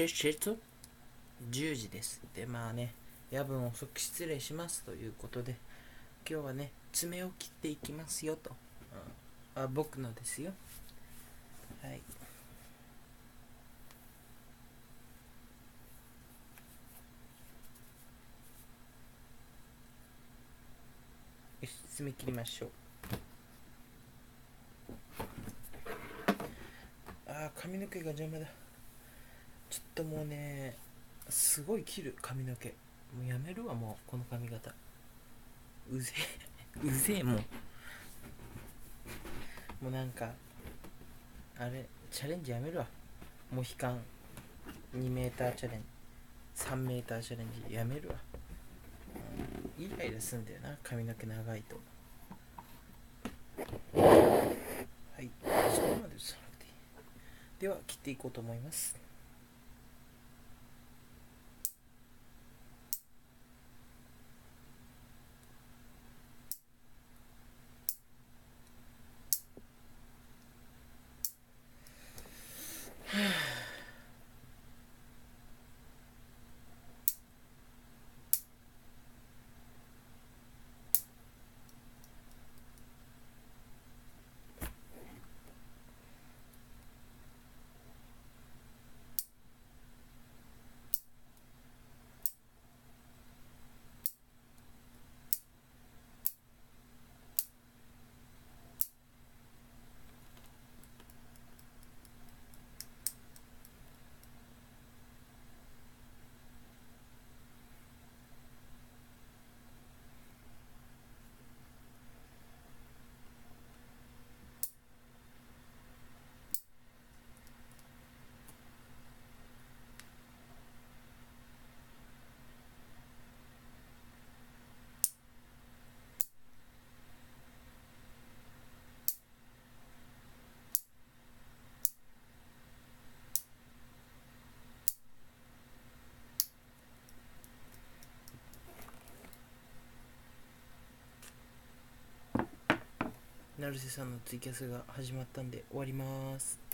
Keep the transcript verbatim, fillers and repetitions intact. ジェシェツじゅうじです。で、まあね、夜分遅く失礼しますということで、今日はね、爪を切っていきますよと。あ、僕のですよ。はい。よし、爪切りましょう。あ、髪の毛が邪魔だ。ちょっともうね、すごい切る髪の毛。もうやめるわ、もうこの髪型。うぜえ、うぜえもう。もうなんかあれチャレンジやめるわ。もう悲観。にメーターチャレンジ、さんメーターチャレンジやめるわ。イライラすんだよな、髪の毛長いと。はい、そこまで映さなくていい。では切っていこうと思います。成瀬さんのツイキャスが始まったんで終わります。